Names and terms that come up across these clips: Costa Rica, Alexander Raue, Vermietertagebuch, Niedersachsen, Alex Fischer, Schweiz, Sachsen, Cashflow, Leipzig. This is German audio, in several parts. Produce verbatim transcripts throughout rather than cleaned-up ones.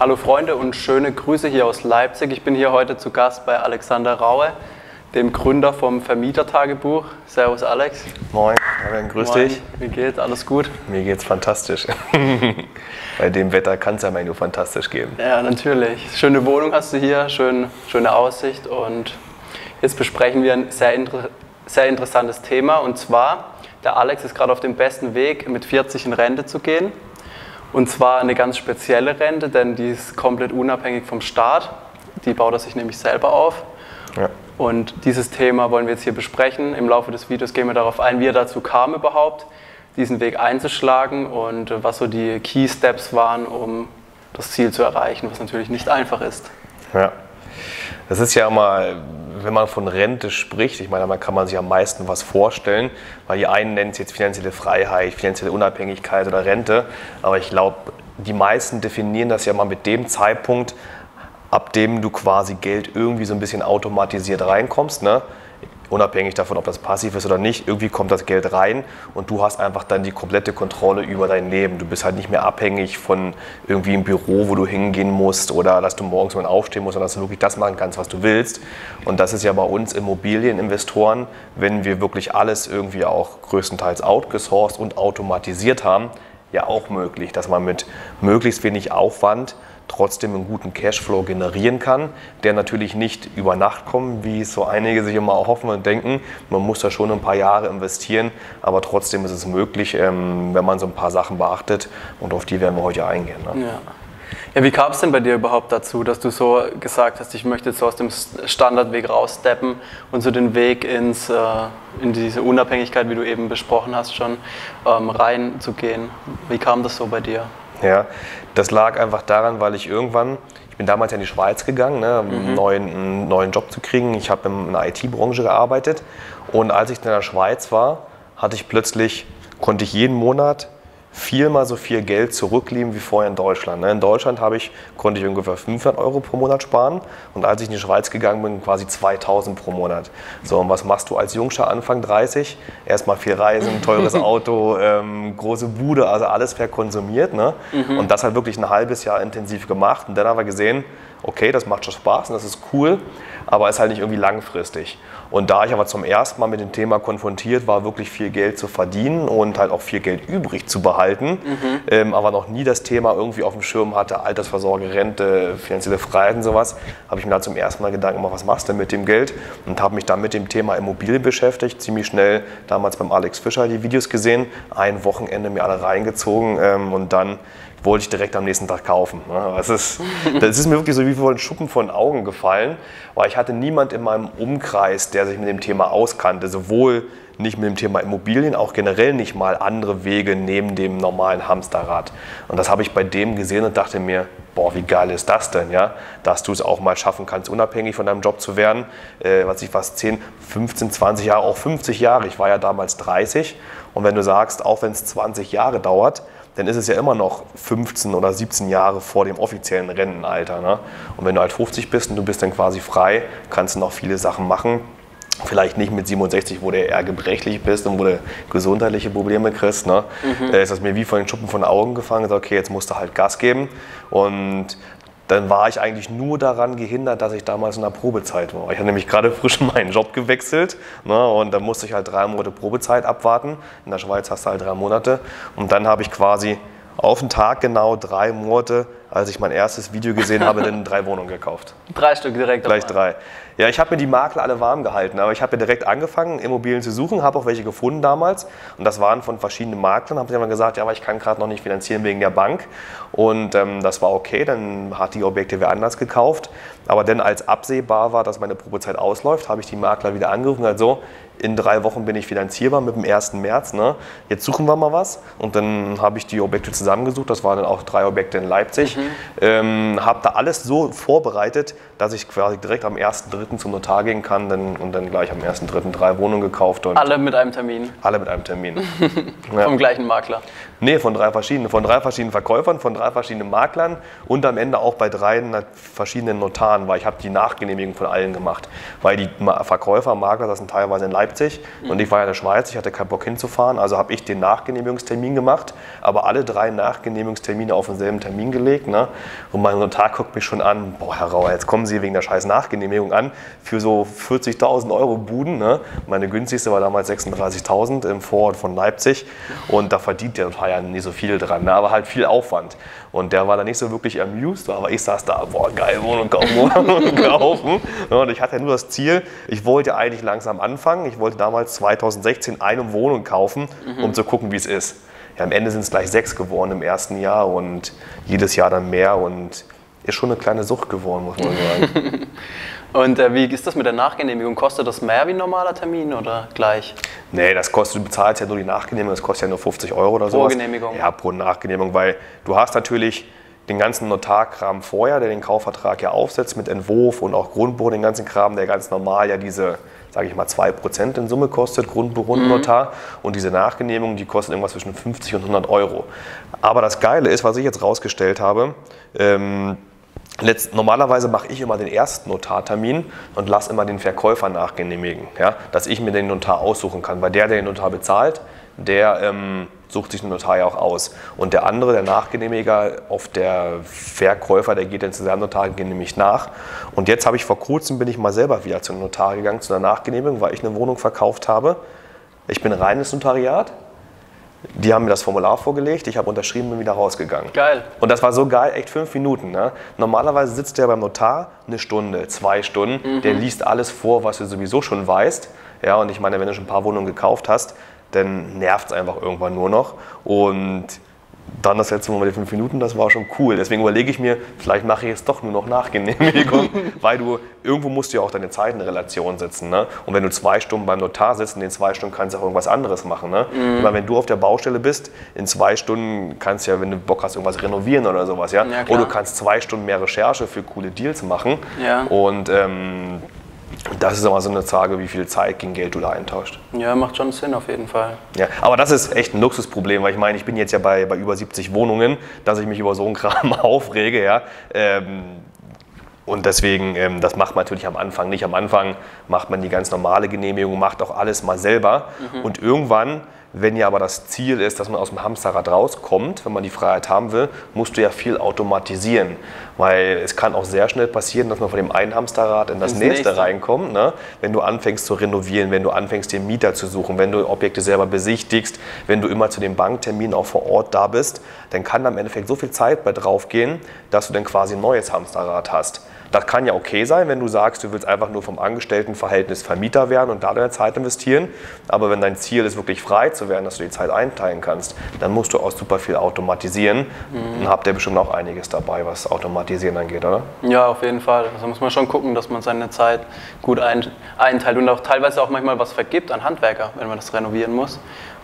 Hallo Freunde und schöne Grüße hier aus Leipzig. Ich bin hier heute zu Gast bei Alexander Raue, dem Gründer vom Vermietertagebuch. Servus Alex. Moin, grüß Moin. dich. Wie geht's? Alles gut? Mir geht's fantastisch. Bei dem Wetter kann es ja mal nur fantastisch geben. Ja, natürlich. Schöne Wohnung hast du hier, schön, schöne Aussicht, und jetzt besprechen wir ein sehr, inter sehr interessantes Thema, und zwar, der Alex ist gerade auf dem besten Weg, mit vierzig in Rente zu gehen. Und zwar eine ganz spezielle Rente, denn die ist komplett unabhängig vom Staat. Die baut er sich nämlich selber auf. Ja. Und dieses Thema wollen wir jetzt hier besprechen. Im Laufe des Videos gehen wir darauf ein, wie er dazu kam überhaupt, diesen Weg einzuschlagen, und was so die Key Steps waren, um das Ziel zu erreichen, was natürlich nicht einfach ist. Ja, das ist ja immer... Wenn man von Rente spricht, ich meine, da kann man sich am meisten was vorstellen, weil die einen nennen es jetzt finanzielle Freiheit, finanzielle Unabhängigkeit oder Rente, aber ich glaube, die meisten definieren das ja mal mit dem Zeitpunkt, ab dem du quasi Geld irgendwie so ein bisschen automatisiert reinkommst, ne? Unabhängig davon, ob das passiv ist oder nicht, irgendwie kommt das Geld rein und du hast einfach dann die komplette Kontrolle über dein Leben. Du bist halt nicht mehr abhängig von irgendwie einem Büro, wo du hingehen musst oder dass du morgens mal aufstehen musst, sondern dass du wirklich das machen kannst, was du willst. Und das ist ja bei uns Immobilieninvestoren, wenn wir wirklich alles irgendwie auch größtenteils outgesourced und automatisiert haben, ja auch möglich, dass man mit möglichst wenig Aufwand trotzdem einen guten Cashflow generieren kann, der natürlich nicht über Nacht kommt, wie so einige sich immer hoffen und denken. Man muss da schon ein paar Jahre investieren, aber trotzdem ist es möglich, wenn man so ein paar Sachen beachtet, und auf die werden wir heute eingehen. Ne? Ja. Ja, wie kam es denn bei dir überhaupt dazu, dass du so gesagt hast, ich möchte jetzt so aus dem Standardweg raussteppen und so den Weg ins, äh, in diese Unabhängigkeit, wie du eben besprochen hast schon, ähm, reinzugehen? Wie kam das so bei dir? Ja, das lag einfach daran, weil ich irgendwann, ich bin damals in die Schweiz gegangen, ne, um einen neuen, neuen Job zu kriegen. Ich habe in der I T-Branche gearbeitet, und als ich in der Schweiz war, hatte ich plötzlich, konnte ich jeden Monat viermal so viel Geld zurücklegen wie vorher in Deutschland. In Deutschland habe ich, konnte ich ungefähr fünfhundert Euro pro Monat sparen, und als ich in die Schweiz gegangen bin, quasi zweitausend pro Monat. So, und was machst du als Jungscher Anfang dreißig? Erstmal viel Reisen, teures Auto, ähm, große Bude, also alles verkonsumiert. Ne? Mhm. Und das hat wirklich ein halbes Jahr intensiv gemacht, und dann haben wir gesehen, okay, das macht schon Spaß und das ist cool, aber ist halt nicht irgendwie langfristig. Und da ich aber zum ersten Mal mit dem Thema konfrontiert war, wirklich viel Geld zu verdienen und halt auch viel Geld übrig zu behalten, mhm. ähm, aber noch nie das Thema irgendwie auf dem Schirm hatte, Altersvorsorge, Rente, finanzielle Freiheit und sowas, habe ich mir da zum ersten Mal Gedanken gemacht, was machst du denn mit dem Geld? Und habe mich dann mit dem Thema Immobilien beschäftigt, ziemlich schnell damals beim Alex Fischer die Videos gesehen, ein Wochenende mir alle reingezogen, ähm, und dann wollte ich direkt am nächsten Tag kaufen. Das ist, das ist mir wirklich so wie vor den Schuppen von den Augen gefallen, weil ich hatte niemanden in meinem Umkreis, der sich mit dem Thema auskannte, sowohl nicht mit dem Thema Immobilien, auch generell nicht mal andere Wege neben dem normalen Hamsterrad. Und das habe ich bei dem gesehen und dachte mir, boah, wie geil ist das denn, ja? Dass du es auch mal schaffen kannst, unabhängig von deinem Job zu werden. Äh, was ich fast zehn, fünfzehn, zwanzig Jahre, auch fünfzig Jahre, ich war ja damals dreißig. Und wenn du sagst, auch wenn es zwanzig Jahre dauert, dann ist es ja immer noch fünfzehn oder siebzehn Jahre vor dem offiziellen Rentenalter. Ne? Und wenn du halt fünfzig bist und du bist dann quasi frei, kannst du noch viele Sachen machen. Vielleicht nicht mit siebenundsechzig, wo du eher gebrechlich bist und wo du gesundheitliche Probleme kriegst. Ne? Mhm. Da ist das mir wie von den Schuppen von den Augen gefangen. Ist, okay, jetzt musst du halt Gas geben. Und dann war ich eigentlich nur daran gehindert, dass ich damals in der Probezeit war. Ich hatte nämlich gerade frisch meinen Job gewechselt, ne, und dann musste ich halt drei Monate Probezeit abwarten. In der Schweiz hast du halt drei Monate. Und dann habe ich quasi auf den Tag genau drei Monate, als ich mein erstes Video gesehen habe, dann drei Wohnungen gekauft. Drei Stück direkt? Gleich drei. Ja, ich habe mir die Makler alle warm gehalten, aber ich habe ja direkt angefangen, Immobilien zu suchen, habe auch welche gefunden damals. Und das waren von verschiedenen Maklern. Habe ich immer gesagt, ja, aber ich kann gerade noch nicht finanzieren wegen der Bank. Und ähm, das war okay, dann hat die Objekte wer anders gekauft. Aber dann, als absehbar war, dass meine Probezeit ausläuft, habe ich die Makler wieder angerufen und gesagt, so, in drei Wochen bin ich finanzierbar mit dem ersten März. Ne? Jetzt suchen wir mal was. Und dann habe ich die Objekte zusammengesucht. Das waren dann auch drei Objekte in Leipzig. Mhm. Ähm, habe da alles so vorbereitet, dass ich quasi direkt am ersten dritten zum Notar gehen kann denn, und dann gleich am ersten dritten drei Wohnungen gekauft. Und alle mit einem Termin? Alle mit einem Termin. Ja. Vom gleichen Makler? Nee, von drei verschiedenen. Von drei verschiedenen Verkäufern, von drei verschiedenen Maklern und am Ende auch bei drei verschiedenen Notaren, weil ich habe die Nachgenehmigung von allen gemacht. Weil die Verkäufer, Makler, das sind teilweise in Leipzig mhm. und ich war ja in der Schweiz, ich hatte keinen Bock hinzufahren, also habe ich den Nachgenehmigungstermin gemacht, aber alle drei Nachgenehmigungstermine auf denselben Termin gelegt. Ne? Und mein Notar guckt mich schon an, boah, Herr Raue, jetzt kommen Sie wegen der scheiß Nachgenehmigung an für so vierzigtausend Euro Buden. Ne? Meine günstigste war damals sechsunddreißigtausend im Vorort von Leipzig und da verdient der Notar ja nicht so viel dran, ne? Aber halt viel Aufwand. Und der war da nicht so wirklich amused, aber ich saß da, boah, geil, Wohnung kaufen, Wohnung kaufen. Und ich hatte ja nur das Ziel, ich wollte eigentlich langsam anfangen. Ich wollte damals zweitausendsechzehn eine Wohnung kaufen, mhm. um zu gucken, wie es ist. Ja, am Ende sind es gleich sechs geworden im ersten Jahr und jedes Jahr dann mehr und ist schon eine kleine Sucht geworden, muss man sagen. Und äh, wie ist das mit der Nachgenehmigung? Kostet das mehr wie ein normaler Termin oder gleich? Nee, das kostet, du bezahlst ja nur die Nachgenehmigung, das kostet ja nur fünfzig Euro oder so. Pro sowas. Genehmigung? Ja, pro Nachgenehmigung, weil du hast natürlich den ganzen Notarkram vorher, der den Kaufvertrag ja aufsetzt mit Entwurf und auch Grundbuch, den ganzen Kram, der ganz normal ja diese, sage ich mal, zwei Prozent in Summe kostet, Grundbuch und Notar. Mhm. Und diese Nachgenehmigung, die kostet irgendwas zwischen fünfzig und hundert Euro. Aber das Geile ist, was ich jetzt rausgestellt habe, ähm, Letzt, normalerweise mache ich immer den ersten Notartermin und lasse immer den Verkäufer nachgenehmigen, ja, dass ich mir den Notar aussuchen kann, weil der, der den Notar bezahlt, der ähm, sucht sich den Notar ja auch aus. Und der andere, der Nachgenehmiger, auf der Verkäufer, der geht dann zu seinem Notar, genehmigt nach. Und jetzt habe ich vor kurzem, bin ich mal selber wieder zu einem Notar gegangen, zu einer Nachgenehmigung, weil ich eine Wohnung verkauft habe. Ich bin reines Notariat. Die haben mir das Formular vorgelegt, ich habe unterschrieben und bin wieder rausgegangen. Geil. Und das war so geil, echt fünf Minuten. Ne? Normalerweise sitzt der beim Notar eine Stunde, zwei Stunden, mhm. der liest alles vor, was du sowieso schon weißt. Ja, und ich meine, wenn du schon ein paar Wohnungen gekauft hast, dann nervt es einfach irgendwann nur noch. Und dann das letzte Mal mit den fünf Minuten, das war schon cool. Deswegen überlege ich mir, vielleicht mache ich jetzt doch nur noch Nachgenehmigung, weil du irgendwo musst du ja auch deine Zeit in Relation setzen. Ne? Und wenn du zwei Stunden beim Notar sitzt, in den zwei Stunden kannst du auch irgendwas anderes machen. Ne? Mhm. Weil wenn du auf der Baustelle bist, in zwei Stunden kannst du ja, wenn du Bock hast, irgendwas renovieren oder sowas. Ja? Ja, oder du kannst zwei Stunden mehr Recherche für coole Deals machen. Ja. Und ähm, das ist immer so eine Frage, wie viel Zeit gegen Geld du da eintauscht. Ja, macht schon Sinn auf jeden Fall. Ja, aber das ist echt ein Luxusproblem, weil ich meine, ich bin jetzt ja bei, bei über siebzig Wohnungen, dass ich mich über so einen Kram aufrege. Ja. Ähm, und deswegen, ähm, das macht man natürlich am Anfang nicht. Am Anfang macht man die ganz normale Genehmigung, macht auch alles mal selber. Mhm. Und irgendwann, wenn ja aber das Ziel ist, dass man aus dem Hamsterrad rauskommt, wenn man die Freiheit haben will, musst du ja viel automatisieren. Weil es kann auch sehr schnell passieren, dass man von dem einen Hamsterrad in das, das nächste, nächste reinkommt. Ne? Wenn du anfängst zu renovieren, wenn du anfängst, den Mieter zu suchen, wenn du Objekte selber besichtigst, wenn du immer zu den Bankterminen auch vor Ort da bist, dann kann da im Endeffekt so viel Zeit bei drauf gehen, dass du dann quasi ein neues Hamsterrad hast. Das kann ja okay sein, wenn du sagst, du willst einfach nur vom Angestelltenverhältnis Vermieter werden und da deine Zeit investieren. Aber wenn dein Ziel ist, wirklich frei zu werden, dass du die Zeit einteilen kannst, dann musst du auch super viel automatisieren. Mhm. Und habt ihr bestimmt auch einiges dabei, was Automatisieren angeht, oder? Ja, auf jeden Fall. Also muss man schon gucken, dass man seine Zeit gut einteilt und auch teilweise auch manchmal was vergibt an Handwerker, wenn man das renovieren muss.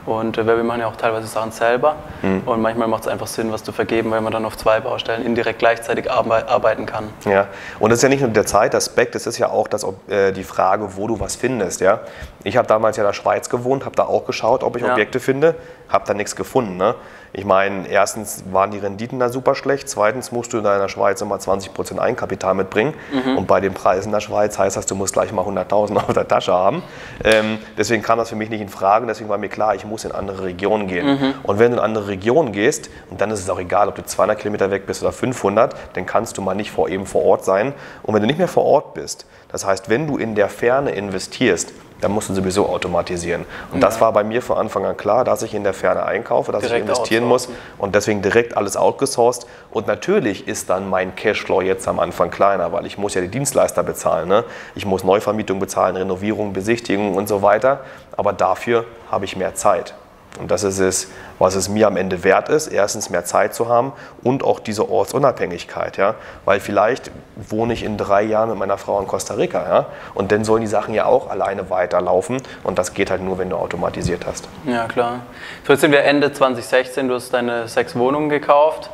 Und äh, wir machen ja auch teilweise Sachen selber mhm. und manchmal macht es einfach Sinn, was zu vergeben, weil man dann auf zwei Baustellen indirekt gleichzeitig arbe arbeiten kann. Ja, und das ist ja nicht nur der Zeitaspekt, das ist ja auch das, ob, äh, die Frage, wo du was findest. Ja? Ich habe damals ja in der Schweiz gewohnt, habe da auch geschaut, ob ich ja. Objekte finde, habe da nichts gefunden. Ne? Ich meine, erstens waren die Renditen da super schlecht, zweitens musst du in der Schweiz immer zwanzig Prozent Eigenkapital mitbringen mhm. und bei den Preisen in der Schweiz heißt das, du musst gleich mal hunderttausend auf der Tasche haben. Ähm, deswegen kam das für mich nicht in Frage, deswegen war mir klar, ich muss in andere Regionen gehen. Mhm. Und wenn du in andere Regionen gehst, und dann ist es auch egal, ob du zweihundert Kilometer weg bist oder fünfhundert, dann kannst du mal nicht vor, eben vor Ort sein. Und wenn du nicht mehr vor Ort bist, das heißt, wenn du in der Ferne investierst, dann musst du sowieso automatisieren. Und ja. das war bei mir von Anfang an klar, dass ich in der Ferne einkaufe, dass direkt ich investieren muss und deswegen direkt alles outgesourced. Und natürlich ist dann mein Cashflow jetzt am Anfang kleiner, weil ich muss ja die Dienstleister bezahlen. Ne? Ich muss Neuvermietung bezahlen, Renovierung, Besichtigung und so weiter. Aber dafür habe ich mehr Zeit. Und das ist es, was es mir am Ende wert ist, erstens mehr Zeit zu haben und auch diese Ortsunabhängigkeit. Ja? Weil vielleicht wohne ich in drei Jahren mit meiner Frau in Costa Rica. Ja? Und dann sollen die Sachen ja auch alleine weiterlaufen. Und das geht halt nur, wenn du automatisiert hast. Ja, klar. So, jetzt sind wir Ende zwanzig sechzehn. Du hast deine sechs Wohnungen gekauft.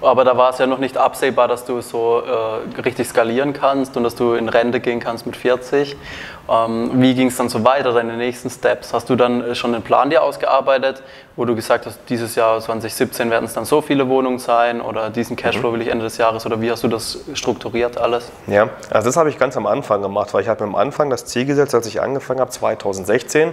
Aber da war es ja noch nicht absehbar, dass du so äh, richtig skalieren kannst und dass du in Rente gehen kannst mit vierzig. Ähm, wie ging es dann so weiter, deine nächsten Steps? Hast du dann schon einen Plan dir ausgearbeitet, wo du gesagt hast, dieses Jahr zwanzig siebzehn werden es dann so viele Wohnungen sein oder diesen Cashflow mhm. will ich Ende des Jahres, oder wie hast du das strukturiert alles? Ja, also das habe ich ganz am Anfang gemacht, weil ich habe mir am Anfang das Ziel gesetzt, als ich angefangen habe, zwanzig sechzehn,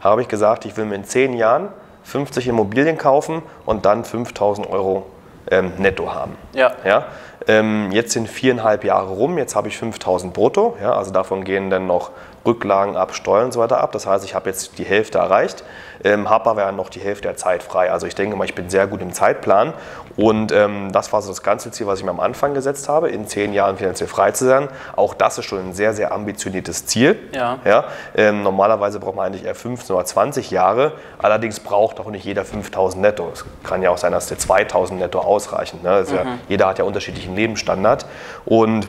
habe ich gesagt, ich will mir in zehn Jahren fünfzig Immobilien kaufen und dann fünftausend Euro Ähm, netto haben. Ja. Ja? Ähm, jetzt sind viereinhalb Jahre rum, jetzt habe ich fünftausend brutto, ja? Also davon gehen dann noch Rücklagen ab, Steuern und so weiter ab. Das heißt, ich habe jetzt die Hälfte erreicht, ähm, habe aber ja noch die Hälfte der Zeit frei. Also ich denke mal, ich bin sehr gut im Zeitplan und ähm, das war so das ganze Ziel, was ich mir am Anfang gesetzt habe, in zehn Jahren finanziell frei zu sein. Auch das ist schon ein sehr, sehr ambitioniertes Ziel. Ja. Ja? Ähm, normalerweise braucht man eigentlich eher fünfzehn oder zwanzig Jahre, allerdings braucht auch nicht jeder fünftausend netto. Es kann ja auch sein, dass der zweitausend netto ausreicht. Ausreichend. Ne? Also mhm. ja, jeder hat ja unterschiedlichen Lebensstandard. Und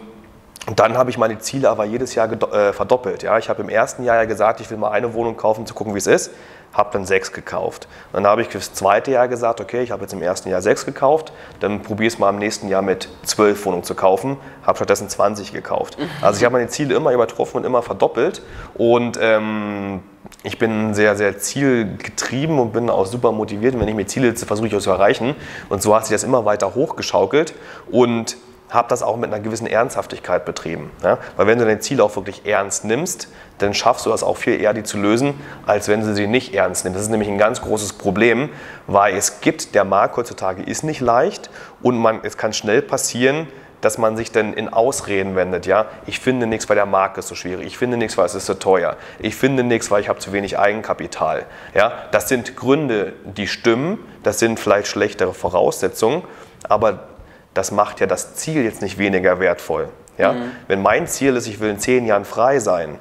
dann habe ich meine Ziele aber jedes Jahr äh, verdoppelt. Ja? Ich habe im ersten Jahr ja gesagt, ich will mal eine Wohnung kaufen, zu gucken, wie es ist. Habe dann sechs gekauft. Dann habe ich fürs zweite Jahr gesagt, okay, ich habe jetzt im ersten Jahr sechs gekauft, dann probiere ich es mal im nächsten Jahr mit zwölf Wohnungen zu kaufen, habe stattdessen zwanzig gekauft. Also ich habe meine Ziele immer übertroffen und immer verdoppelt und ähm, ich bin sehr, sehr zielgetrieben und bin auch super motiviert. Und wenn ich mir Ziele setze, versuche ich auch zu erreichen. Und so hat sich das immer weiter hochgeschaukelt und habe das auch mit einer gewissen Ernsthaftigkeit betrieben. Ja? Weil wenn du dein Ziel auch wirklich ernst nimmst, dann schaffst du das auch viel eher, die zu lösen, als wenn du sie nicht ernst nimmst. Das ist nämlich ein ganz großes Problem, weil es gibt, der Markt heutzutage ist nicht leicht und man, es kann schnell passieren, dass man sich dann in Ausreden wendet, ja, ich finde nichts, weil der Markt ist so schwierig, ich finde nichts, weil es ist so teuer, ich finde nichts, weil ich habe zu wenig Eigenkapital, ja, das sind Gründe, die stimmen, das sind vielleicht schlechtere Voraussetzungen, aber das macht ja das Ziel jetzt nicht weniger wertvoll, ja, mhm. wenn mein Ziel ist, ich will in zehn Jahren frei sein,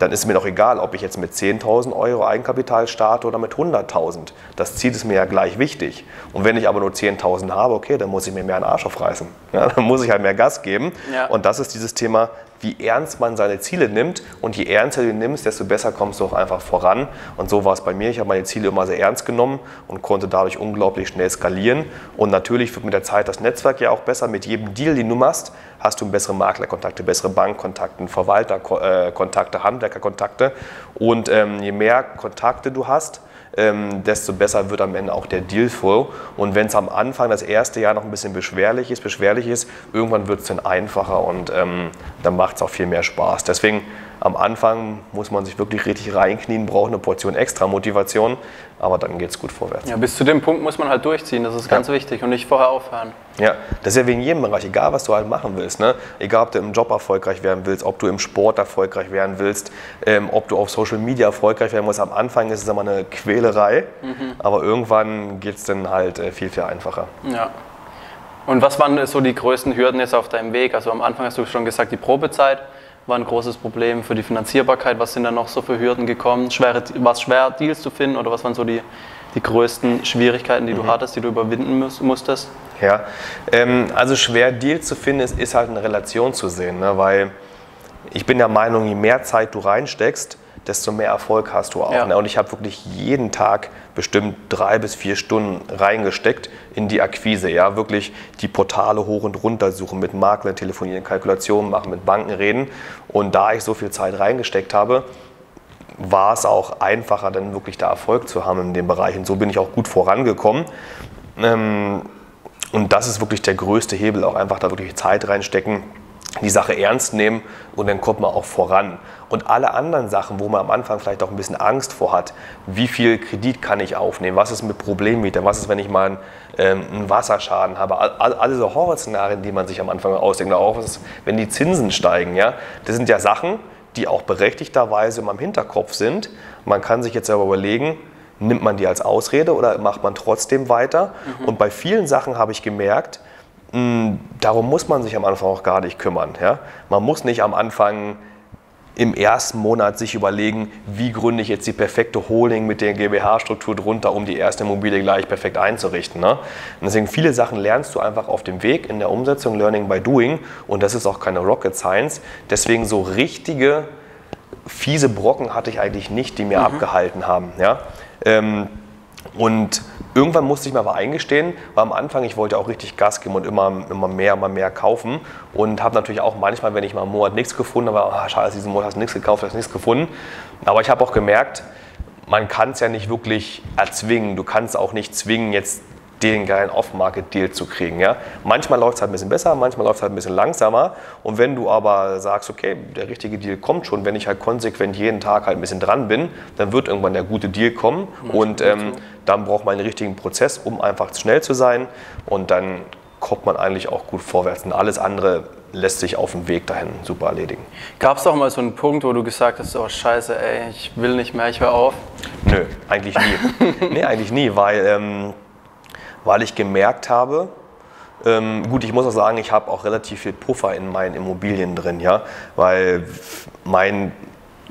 dann ist mir doch egal, ob ich jetzt mit zehntausend Euro Eigenkapital starte oder mit hunderttausend. Das Ziel ist mir ja gleich wichtig. Und wenn ich aber nur zehntausend habe, okay, dann muss ich mir mehr einen Arsch aufreißen. Ja, dann muss ich halt mehr Gas geben. Ja. Und das ist dieses Thema, wie ernst man seine Ziele nimmt. Und je ernster du nimmst, desto besser kommst du auch einfach voran. Und so war es bei mir. Ich habe meine Ziele immer sehr ernst genommen und konnte dadurch unglaublich schnell skalieren. Und natürlich wird mit der Zeit das Netzwerk ja auch besser. Mit jedem Deal, den du machst, hast du bessere Maklerkontakte, bessere Bankkontakte, Verwalterkontakte, Handwerkerkontakte. Und ähm, je mehr Kontakte du hast, ähm, desto besser wird am Ende auch der Dealflow. Und wenn es am Anfang das erste Jahr noch ein bisschen beschwerlich ist, beschwerlich ist, irgendwann wird es dann einfacher und ähm, dann macht es auch viel mehr Spaß. Deswegen am Anfang muss man sich wirklich richtig reinknien, braucht eine Portion extra Motivation, aber dann geht es gut vorwärts. Ja, bis zu dem Punkt muss man halt durchziehen, das ist ganz ja. wichtig und nicht vorher aufhören. Ja, das ist ja wegen jedem Bereich, egal was du halt machen willst, ne? Egal ob du im Job erfolgreich werden willst, ob du im Sport erfolgreich werden willst, ähm, ob du auf Social Media erfolgreich werden willst, am Anfang ist es immer eine Quälerei, mhm. aber irgendwann geht es dann halt viel, viel einfacher. Ja. Und was waren so die größten Hürden jetzt auf deinem Weg? Also am Anfang hast du schon gesagt, die Probezeit war ein großes Problem für die Finanzierbarkeit. Was sind da noch so für Hürden gekommen? Schwere, war es schwer, Deals zu finden, oder was waren so die, die größten Schwierigkeiten, die du mhm. hattest, die du überwinden muss, musstest? Ja, ähm, also schwer Deals zu finden ist, ist halt eine Relation zu sehen, ne? Weil ich bin der Meinung, je mehr Zeit du reinsteckst, desto mehr Erfolg hast du auch. Ja. Ne? Und ich habe wirklich jeden Tag bestimmt drei bis vier Stunden reingesteckt in die Akquise. Ja? Wirklich die Portale hoch und runter suchen, mit Maklern telefonieren, Kalkulationen machen, mit Banken reden. Und da ich so viel Zeit reingesteckt habe, war es auch einfacher, dann wirklich da Erfolg zu haben in dem Bereich. Und so bin ich auch gut vorangekommen. Und das ist wirklich der größte Hebel, auch einfach da wirklich Zeit reinstecken, die Sache ernst nehmen und dann kommt man auch voran. Und alle anderen Sachen, wo man am Anfang vielleicht auch ein bisschen Angst vor hat, wie viel Kredit kann ich aufnehmen, was ist mit Problemmietern, was ist, wenn ich mal einen, ähm, einen Wasserschaden habe, all, alle so Horrorszenarien, die man sich am Anfang ausdenkt, auch was ist, wenn die Zinsen steigen, ja, das sind ja Sachen, die auch berechtigterweise immer im Hinterkopf sind. Man kann sich jetzt aber überlegen, nimmt man die als Ausrede oder macht man trotzdem weiter? Mhm. Und bei vielen Sachen habe ich gemerkt, darum muss man sich am Anfang auch gar nicht kümmern. Ja? Man muss nicht am Anfang im ersten Monat sich überlegen, wie gründe ich jetzt die perfekte Holding mit der GmbH-Struktur drunter, um die erste Immobilie gleich perfekt einzurichten. Ne? Und deswegen viele Sachen lernst du einfach auf dem Weg in der Umsetzung, Learning by Doing, und das ist auch keine Rocket Science. Deswegen so richtige, fiese Brocken hatte ich eigentlich nicht, die mir mhm. abgehalten haben. Ja? Ähm, Und irgendwann musste ich mir aber eingestehen, weil am Anfang, ich wollte auch richtig Gas geben und immer, immer mehr, immer mehr kaufen. Und habe natürlich auch manchmal, wenn ich mal einen Monat nichts gefunden habe, ah, schade, dass diesen Monat hast du nichts gekauft, hast nichts gefunden. Aber ich habe auch gemerkt, man kann es ja nicht wirklich erzwingen. Du kannst auch nicht zwingen, jetzt den geilen Off-Market-Deal zu kriegen. Ja? Manchmal läuft es halt ein bisschen besser, manchmal läuft es halt ein bisschen langsamer. Und wenn du aber sagst, okay, der richtige Deal kommt schon, wenn ich halt konsequent jeden Tag halt ein bisschen dran bin, dann wird irgendwann der gute Deal kommen. Manchmal und ähm, dann braucht man den richtigen Prozess, um einfach schnell zu sein. Und dann kommt man eigentlich auch gut vorwärts. Und alles andere lässt sich auf dem Weg dahin super erledigen. Gab es auch mal so einen Punkt, wo du gesagt hast, oh scheiße, ey, ich will nicht mehr, ich höre auf? Nö, eigentlich nie. Nee, eigentlich nie, weil... Ähm, weil ich gemerkt habe, ähm, gut, ich muss auch sagen, ich habe auch relativ viel Puffer in meinen Immobilien drin, ja, weil mein,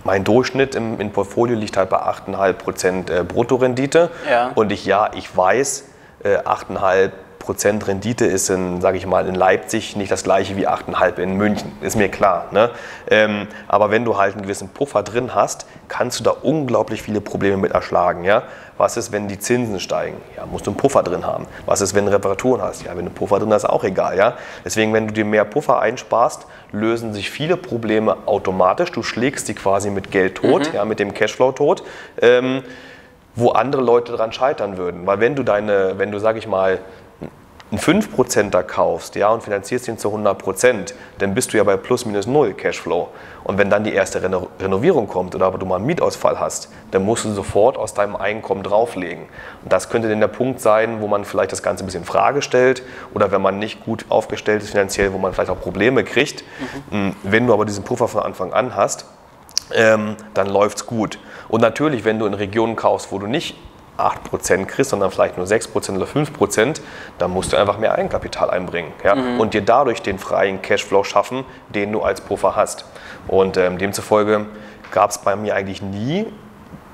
mein Durchschnitt im, im Portfolio liegt halt bei acht Komma fünf Prozent Bruttorendite, ja. Und ich, ja, ich weiß, äh, acht Komma fünf Prozent Rendite ist in, sage ich mal, in Leipzig nicht das gleiche wie acht Komma fünf in München, ist mir klar, ne? Ähm, aber wenn du halt einen gewissen Puffer drin hast, kannst du da unglaublich viele Probleme mit erschlagen, ja? Was ist, wenn die Zinsen steigen? Ja, musst du einen Puffer drin haben. Was ist, wenn du Reparaturen hast? Ja, wenn du einen Puffer drin hast, auch egal, ja? Deswegen, wenn du dir mehr Puffer einsparst, lösen sich viele Probleme automatisch. Du schlägst die quasi mit Geld tot, mhm. ja, mit dem Cashflow tot, ähm, wo andere Leute dran scheitern würden. Weil wenn du deine, wenn du, sag ich mal, einen fünf Prozenter kaufst, ja, und finanzierst ihn zu hundert Prozent, dann bist du ja bei plus minus null Cashflow. Und wenn dann die erste Reno Renovierung kommt oder aber du mal einen Mietausfall hast, dann musst du sofort aus deinem Einkommen drauflegen. Und das könnte dann der Punkt sein, wo man vielleicht das Ganze ein bisschen in Frage stellt oder wenn man nicht gut aufgestellt ist finanziell, wo man vielleicht auch Probleme kriegt. Mhm. Wenn du aber diesen Puffer von Anfang an hast, ähm, dann läuft's gut. Und natürlich, wenn du in Regionen kaufst, wo du nicht acht Prozent kriegst, sondern vielleicht nur sechs Prozent oder fünf Prozent, dann musst du einfach mehr Eigenkapital einbringen, ja? Mhm. Und dir dadurch den freien Cashflow schaffen, den du als Puffer hast. Und ähm, demzufolge gab es bei mir eigentlich nie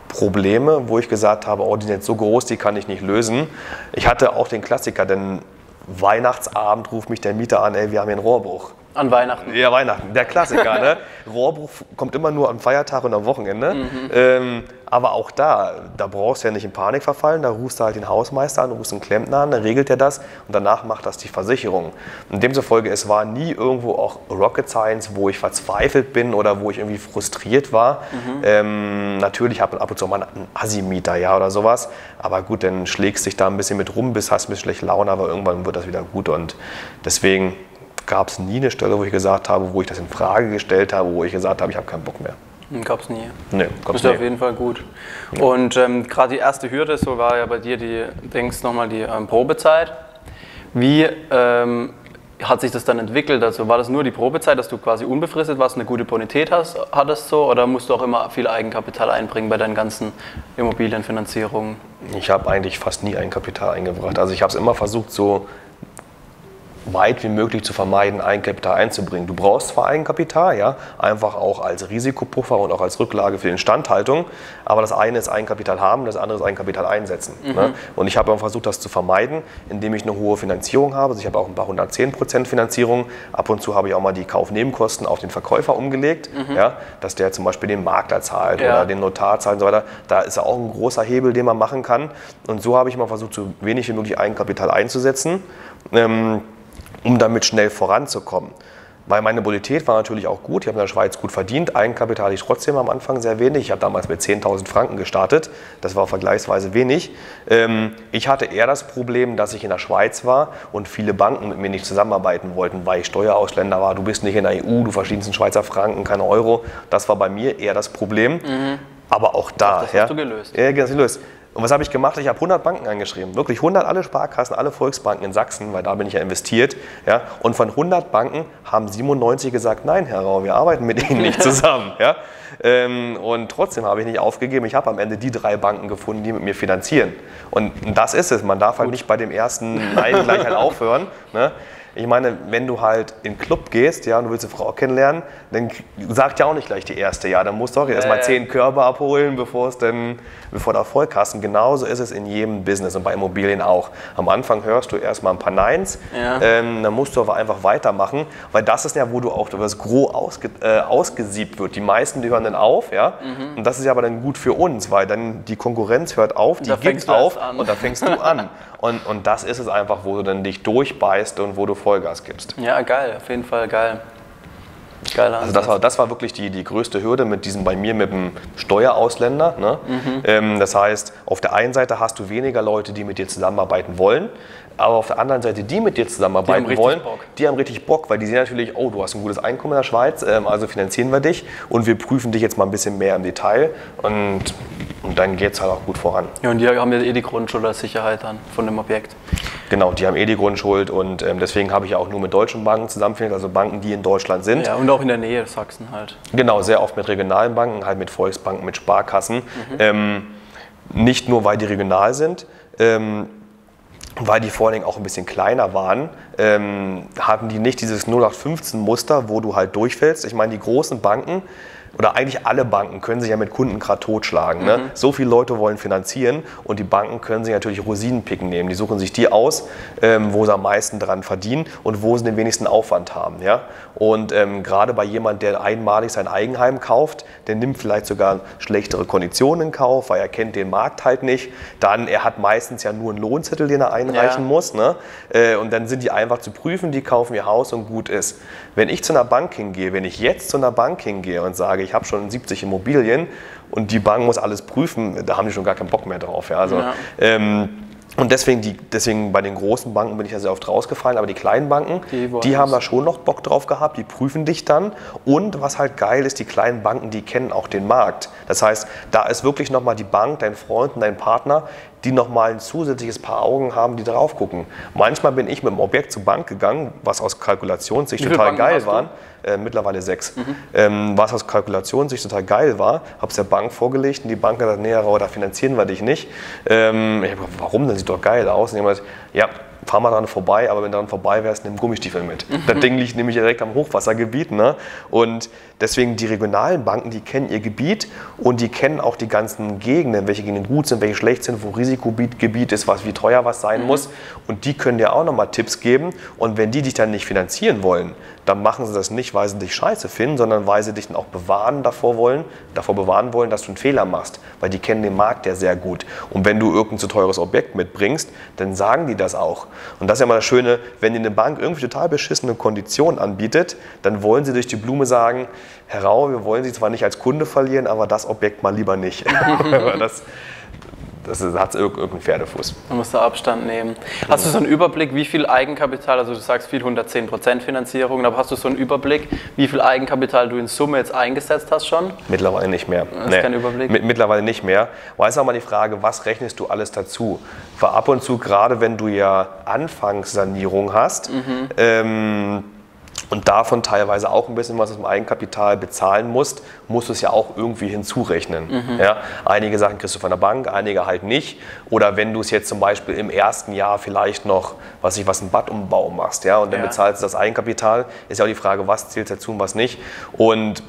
Probleme, wo ich gesagt habe, oh, die sind jetzt so groß, die kann ich nicht lösen. Ich hatte auch den Klassiker, denn Weihnachtsabend ruft mich der Mieter an, ey, wir haben hier einen Rohrbruch. An Weihnachten? Ja, Weihnachten, der Klassiker, ne? Rohrbruch kommt immer nur am Feiertag und am Wochenende. Mhm. Ähm, aber auch da, da brauchst du ja nicht in Panik verfallen, da rufst du halt den Hausmeister an, rufst einen Klempner an, dann regelt er das und danach macht das die Versicherung. Und demzufolge, es war nie irgendwo auch Rocket Science, wo ich verzweifelt bin oder wo ich irgendwie frustriert war. Mhm. Ähm, natürlich habe ich ab und zu mal einen Assi-Mieter, ja, oder sowas, aber gut, dann schlägst dich da ein bisschen mit rum, bist, hast ein bisschen schlechte Laune, aber irgendwann wird das wieder gut und deswegen gab es nie eine Stelle, wo ich gesagt habe, wo ich das in Frage gestellt habe, wo ich gesagt habe, ich habe keinen Bock mehr. Gab es nie. Nee, gab's nie. Ist auf jeden Fall gut. Ja. Und ähm, gerade die erste Hürde, so war ja bei dir die, denkst nochmal die ähm, Probezeit. Wie ähm, hat sich das dann entwickelt? Also war das nur die Probezeit, dass du quasi unbefristet warst, eine gute Bonität hast, hattest so, oder musst du auch immer viel Eigenkapital einbringen bei deinen ganzen Immobilienfinanzierungen? Ich habe eigentlich fast nie Eigenkapital eingebracht. Also ich habe es immer versucht, so weit wie möglich zu vermeiden, Eigenkapital einzubringen. Du brauchst zwar Eigenkapital, ja, einfach auch als Risikopuffer und auch als Rücklage für die Instandhaltung, aber das eine ist Eigenkapital haben, das andere ist Eigenkapital einsetzen. Mhm. Ne? Und ich habe versucht, das zu vermeiden, indem ich eine hohe Finanzierung habe. Also ich habe auch ein paar hundertzehn Prozent Finanzierung. Ab und zu habe ich auch mal die Kaufnebenkosten auf den Verkäufer umgelegt, mhm. ja, dass der zum Beispiel den Makler zahlt, ja, oder den Notar zahlt und so weiter. Da ist ja auch ein großer Hebel, den man machen kann. Und so habe ich mal versucht, so wenig wie möglich Eigenkapital einzusetzen, ähm, um damit schnell voranzukommen. Weil meine Bonität war natürlich auch gut, ich habe in der Schweiz gut verdient, Eigenkapital hatte ich trotzdem am Anfang sehr wenig, ich habe damals mit zehntausend Franken gestartet, das war vergleichsweise wenig. Ähm, ich hatte eher das Problem, dass ich in der Schweiz war und viele Banken mit mir nicht zusammenarbeiten wollten, weil ich Steuerausländer war, du bist nicht in der E U, du verdienst einen Schweizer Franken, keine Euro, das war bei mir eher das Problem, mhm. aber auch da. Das ja, hast du gelöst. Ja, das hast du gelöst. Und was habe ich gemacht? Ich habe hundert Banken angeschrieben, wirklich hundert, alle Sparkassen, alle Volksbanken in Sachsen, weil da bin ich ja investiert. Ja? Und von hundert Banken haben siebenundneunzig gesagt, nein, Herr Raue, wir arbeiten mit Ihnen nicht zusammen. Ja? Ähm, und trotzdem habe ich nicht aufgegeben, ich habe am Ende die drei Banken gefunden, die mit mir finanzieren. Und das ist es, man darf halt nicht bei dem ersten Nein gleich halt aufhören. Ne? Ich meine, wenn du halt in den Club gehst, ja, und du willst eine Frau kennenlernen, dann sagt ja auch nicht gleich die erste, ja, dann musst du auch erstmal zehn Körbe abholen, bevor es denn, bevor du Erfolg hast. Und genauso ist es in jedem Business und bei Immobilien auch. Am Anfang hörst du erstmal ein paar Neins, ja. ähm, dann musst du aber einfach weitermachen, weil das ist ja, wo du auch, wo das Gros ausge, äh, ausgesiebt wird. Die meisten, die hören dann auf, ja, mhm. und das ist ja aber dann gut für uns, weil dann die Konkurrenz hört auf, die gibt auf und da fängst du an. Und, und das ist es einfach, wo du dann dich durchbeißt und wo du Vollgas gibst. Ja, geil, auf jeden Fall geil. Geiler also das war, das war wirklich die, die größte Hürde mit diesem, bei mir mit dem Steuerausländer. Ne? Mhm. Ähm, das heißt, auf der einen Seite hast du weniger Leute, die mit dir zusammenarbeiten wollen, aber auf der anderen Seite, die mit dir zusammenarbeiten die wollen, Bock. die haben richtig Bock, weil die sehen natürlich, oh, du hast ein gutes Einkommen in der Schweiz, ähm, also finanzieren wir dich und wir prüfen dich jetzt mal ein bisschen mehr im Detail und, und dann geht es halt auch gut voran. Ja, und die haben ja eh die Grundschuld als Sicherheit dann von dem Objekt. Genau, die haben eh die Grundschuld und ähm, deswegen habe ich ja auch nur mit deutschen Banken zusammenfindet, also Banken, die in Deutschland sind. Ja, und auch in der Nähe Sachsen halt. Genau, sehr oft mit regionalen Banken, halt mit Volksbanken, mit Sparkassen. Mhm. Ähm, nicht nur, weil die regional sind, ähm, weil die vor allen Dingen auch ein bisschen kleiner waren, ähm, hatten die nicht dieses null acht fünfzehn Muster, wo du halt durchfällst. Ich meine, die großen Banken, oder eigentlich alle Banken können sich ja mit Kunden gerade totschlagen. Ne? Mhm. So viele Leute wollen finanzieren und die Banken können sich natürlich Rosinenpicken nehmen. Die suchen sich die aus, ähm, wo sie am meisten dran verdienen und wo sie den wenigsten Aufwand haben. Ja? Und ähm, gerade bei jemand, der einmalig sein Eigenheim kauft, der nimmt vielleicht sogar schlechtere Konditionen in Kauf, weil er kennt den Markt halt nicht. Dann, er hat meistens ja nur einen Lohnzettel, den er einreichen ja. muss. Ne? Äh, und dann sind die einfach zu prüfen, die kaufen ihr Haus und gut ist. Wenn ich zu einer Bank hingehe, wenn ich jetzt zu einer Bank hingehe und sage, ich habe schon siebzig Immobilien und die Bank muss alles prüfen, da haben die schon gar keinen Bock mehr drauf. Ja, also, ja. Ähm, und deswegen, die, deswegen bei den großen Banken bin ich ja sehr oft rausgefallen, aber die kleinen Banken, die, die haben da schon noch Bock drauf gehabt, die prüfen dich dann. Und was halt geil ist, die kleinen Banken, die kennen auch den Markt. Das heißt, da ist wirklich nochmal die Bank, dein Freund und dein Partner, die nochmal ein zusätzliches Paar Augen haben, die drauf gucken. Manchmal bin ich mit dem Objekt zur Bank gegangen, was aus Kalkulationssicht total geil war. Äh, mittlerweile sechs. Mhm. Ähm, was aus Kalkulationssicht total geil war, habe es der Bank vorgelegt und die Bank hat gesagt, nee, Raue, da finanzieren wir dich nicht. Ähm, ich habe gesagt, warum? Das sieht doch geil aus. Und die haben gesagt, ja, fahr mal dran vorbei, aber wenn du dran vorbei wärst, nimm Gummistiefel mit. Das Ding liegt nämlich direkt am Hochwassergebiet. Ne? Und deswegen die regionalen Banken, die kennen ihr Gebiet und die kennen auch die ganzen Gegenden, welche Gegenden gut sind, welche schlecht sind, wo Risikogebiet ist, was, wie teuer was sein mhm. muss. Und die können dir auch nochmal Tipps geben. Und wenn die dich dann nicht finanzieren wollen, dann machen sie das nicht, weil sie dich scheiße finden, sondern weil sie dich dann auch bewahren davor wollen, davor bewahren wollen, dass du einen Fehler machst. Weil die kennen den Markt ja sehr gut. Und wenn du irgendein zu teures Objekt mitbringst, dann sagen die das auch. Und das ist ja immer das Schöne, wenn dir eine Bank irgendwie total beschissene Konditionen anbietet, dann wollen sie durch die Blume sagen, Herr Raue, wir wollen Sie zwar nicht als Kunde verlieren, aber das Objekt mal lieber nicht. das das hat irgendeinen Pferdefuß. Man muss da Abstand nehmen. Hast du so einen Überblick, wie viel Eigenkapital, also du sagst viel hundertzehn Prozent Finanzierung, aber hast du so einen Überblick, wie viel Eigenkapital du in Summe jetzt eingesetzt hast schon? Mittlerweile nicht mehr. Das ist nee. kein Überblick? Mittlerweile nicht mehr. Weil es auch mal die Frage, was rechnest du alles dazu? Weil ab und zu, gerade wenn du ja Anfangssanierung hast, mhm. ähm, und davon teilweise auch ein bisschen was aus dem Eigenkapital bezahlen musst, musst du es ja auch irgendwie hinzurechnen. Mhm. Ja, einige Sachen kriegst du von der Bank, einige halt nicht. Oder wenn du es jetzt zum Beispiel im ersten Jahr vielleicht noch, was ich was, einen Badumbau machst, ja, und dann ja. bezahlst du das Eigenkapital, ist ja auch die Frage, was zählt dazu und was nicht. Und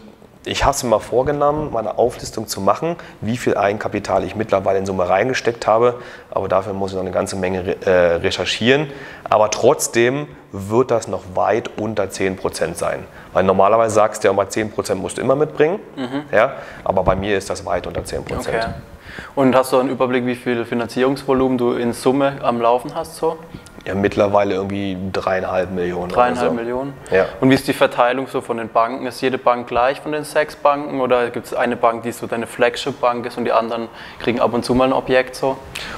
ich habe es mir mal vorgenommen, meine Auflistung zu machen, wie viel Eigenkapital ich mittlerweile in Summe reingesteckt habe. Aber dafür muss ich noch eine ganze Menge äh, recherchieren. Aber trotzdem wird das noch weit unter zehn Prozent sein. Weil normalerweise sagst du ja immer, zehn Prozent musst du immer mitbringen. Mhm. Ja? Aber bei mir ist das weit unter zehn Prozent. Okay. Und hast du einen Überblick, wie viel Finanzierungsvolumen du in Summe am Laufen hast? So? Ja, mittlerweile irgendwie dreieinhalb Millionen. Dreieinhalb so. Millionen? Ja. Und wie ist die Verteilung so von den Banken? Ist jede Bank gleich von den sechs Banken oder gibt es eine Bank, die so deine Flagship-Bank ist und die anderen kriegen ab und zu mal ein Objekt so?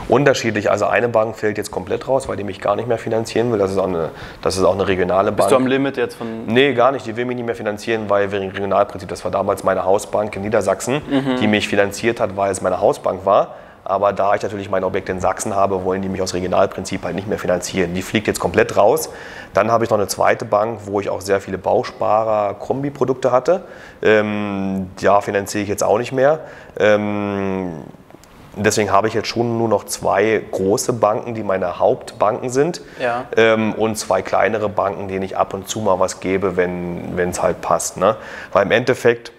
Unterschiedlich. Also eine Bank fällt jetzt komplett raus, weil die mich gar nicht mehr finanzieren will. Das ist auch eine, das ist auch eine regionale Bank. Bist du am Limit jetzt von... Nee, gar nicht. Die will mich nicht mehr finanzieren, weil wegen Regionalprinzip, das war damals meine Hausbank in Niedersachsen, mhm. die mich finanziert hat, weil es meine Hausbank war. Aber da ich natürlich mein Objekt in Sachsen habe, wollen die mich aus Regionalprinzip halt nicht mehr finanzieren. Die fliegt jetzt komplett raus. Dann habe ich noch eine zweite Bank, wo ich auch sehr viele Bausparer-Kombi-Produkte hatte. Ähm, ja, finanziere ich jetzt auch nicht mehr. Ähm, Deswegen habe ich jetzt schon nur noch zwei große Banken, die meine Hauptbanken sind, ja. ähm, und zwei kleinere Banken, denen ich ab und zu mal was gebe, wenn wenn es halt passt. Ne? Weil im Endeffekt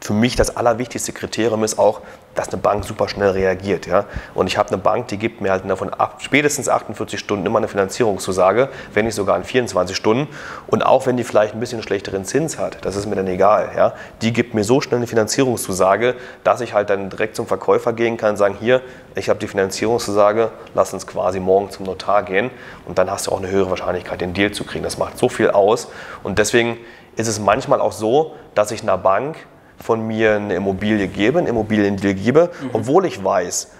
für mich das allerwichtigste Kriterium ist auch, dass eine Bank super schnell reagiert. Ja? Und ich habe eine Bank, die gibt mir halt davon ab, spätestens achtundvierzig Stunden immer eine Finanzierungszusage, wenn nicht sogar in vierundzwanzig Stunden. Und auch wenn die vielleicht ein bisschen schlechteren Zins hat, das ist mir dann egal. Ja? Die gibt mir so schnell eine Finanzierungszusage, dass ich halt dann direkt zum Verkäufer gehen kann und sagen, hier, ich habe die Finanzierungszusage, lass uns quasi morgen zum Notar gehen. Und dann hast du auch eine höhere Wahrscheinlichkeit, den Deal zu kriegen. Das macht so viel aus. Und deswegen ist es manchmal auch so, dass ich einer Bank von mir eine Immobilie gebe, einen Immobiliendeal gebe, mhm. obwohl ich weiß,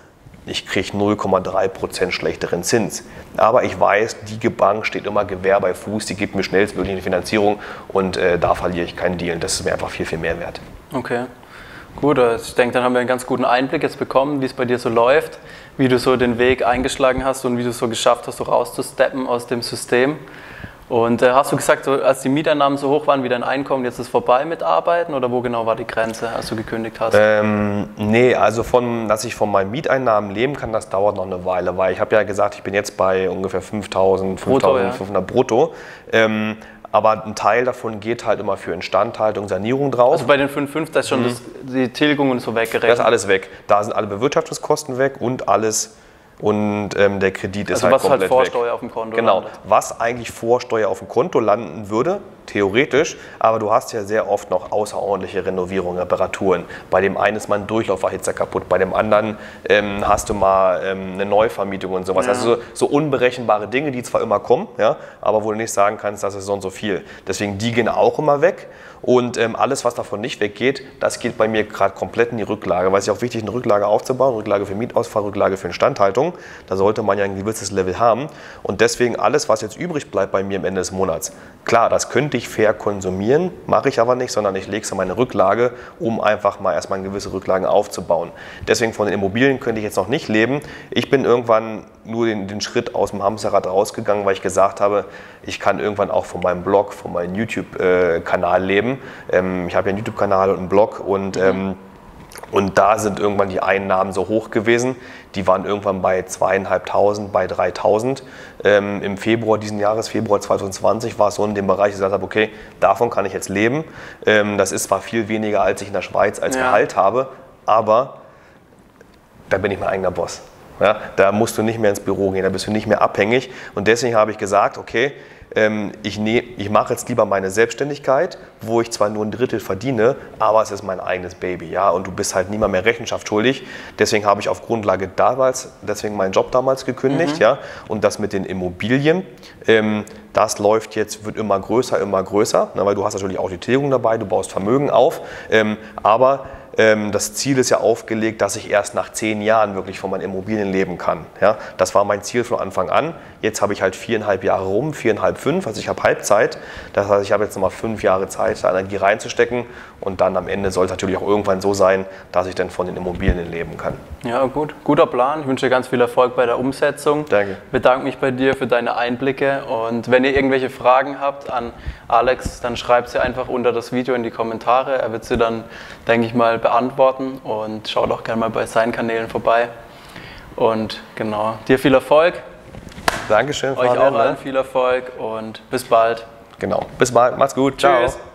ich kriege null Komma drei Prozent schlechteren Zins. Aber ich weiß, die Bank steht immer Gewehr bei Fuß, die gibt mir schnellstmöglich eine Finanzierung und äh, da verliere ich keinen Deal. Das ist mir einfach viel, viel mehr wert. Okay, gut. Ich denke, dann haben wir einen ganz guten Einblick jetzt bekommen, wie es bei dir so läuft, wie du so den Weg eingeschlagen hast und wie du es so geschafft hast, so rauszusteppen aus dem System. Und äh, hast du gesagt, so, als die Mieteinnahmen so hoch waren wie dein Einkommen, jetzt ist vorbei mit Arbeiten, oder wo genau war die Grenze, als du gekündigt hast? Ähm, nee, also von, dass ich von meinen Mieteinnahmen leben kann, das dauert noch eine Weile, weil ich habe ja gesagt, ich bin jetzt bei ungefähr fünftausend, fünftausendfünfhundert brutto. Ähm, aber ein Teil davon geht halt immer für Instandhaltung, Sanierung drauf. Also bei den fünf Komma fünf, da ist schon mhm. das, die Tilgung und so weggerechnet? Das ist alles weg. Da sind alle Bewirtschaftungskosten weg und alles... Und ähm, der Kredit ist also halt komplett weg. Also was halt Vorsteuer weg. auf dem Konto Genau, landet. Was eigentlich Vorsteuer auf dem Konto landen würde, theoretisch, aber du hast ja sehr oft noch außerordentliche Renovierungen, Reparaturen. Bei dem einen ist mal ein Durchlauferhitzer kaputt, bei dem anderen ähm, hast du mal ähm, eine Neuvermietung und sowas. Ja. Also so, so unberechenbare Dinge, die zwar immer kommen, ja, aber wo du nicht sagen kannst, das ist so und so viel. Deswegen, die gehen auch immer weg. Und ähm, alles, was davon nicht weggeht, das geht bei mir gerade komplett in die Rücklage, weil es ist ja auch wichtig, eine Rücklage aufzubauen, Rücklage für Mietausfall, Rücklage für Instandhaltung. Da sollte man ja ein gewisses Level haben. Und deswegen alles, was jetzt übrig bleibt bei mir am Ende des Monats, klar, das könnte ich fair konsumieren, mache ich aber nicht, sondern ich lege es in meine Rücklage, um einfach mal erstmal gewisse Rücklagen aufzubauen. Deswegen von den Immobilien könnte ich jetzt noch nicht leben. Ich bin irgendwann nur den, den Schritt aus dem Hamsterrad rausgegangen, weil ich gesagt habe, ich kann irgendwann auch von meinem Blog, von meinem YouTube-Kanal leben. Ähm, ich habe ja einen YouTube-Kanal und einen Blog und ähm, Und da sind irgendwann die Einnahmen so hoch gewesen, die waren irgendwann bei zweitausendfünfhundert, bei dreitausend. Ähm, Im Februar diesen Jahres, Februar zweitausendzwanzig, war es so in dem Bereich, ich gesagt habe, okay, davon kann ich jetzt leben. Ähm, das ist zwar viel weniger, als ich in der Schweiz als ja. Gehalt habe, aber da bin ich mein eigener Boss. Ja, da musst du nicht mehr ins Büro gehen, da bist du nicht mehr abhängig. Und deswegen habe ich gesagt, okay, Ich, ne, ich mache jetzt lieber meine Selbstständigkeit, wo ich zwar nur ein Drittel verdiene, aber es ist mein eigenes Baby, ja, und du bist halt niemand mehr Rechenschaft schuldig. Deswegen habe ich auf Grundlage damals, deswegen meinen Job damals gekündigt, mhm. ja, und das mit den Immobilien, ähm, das läuft jetzt, wird immer größer, immer größer, na, weil du hast natürlich auch die Tilgung dabei, du baust Vermögen auf, ähm, aber ähm, das Ziel ist ja aufgelegt, dass ich erst nach zehn Jahren wirklich von meinen Immobilien leben kann, ja, das war mein Ziel von Anfang an. Jetzt habe ich halt viereinhalb Jahre rum, viereinhalb, fünf, also ich habe Halbzeit. Das heißt, ich habe jetzt nochmal fünf Jahre Zeit, da Energie reinzustecken und dann am Ende soll es natürlich auch irgendwann so sein, dass ich dann von den Immobilien leben kann. Ja, gut, guter Plan. Ich wünsche dir ganz viel Erfolg bei der Umsetzung. Danke. Ich bedanke mich bei dir für deine Einblicke und wenn ihr irgendwelche Fragen habt an Alex, dann schreibt sie einfach unter das Video in die Kommentare. Er wird sie dann, denke ich mal, beantworten und schaut auch gerne mal bei seinen Kanälen vorbei. Und genau, dir viel Erfolg. Dankeschön. Euch auch allen viel Erfolg und bis bald. Genau, bis bald. Macht's gut. Ciao. Tschüss.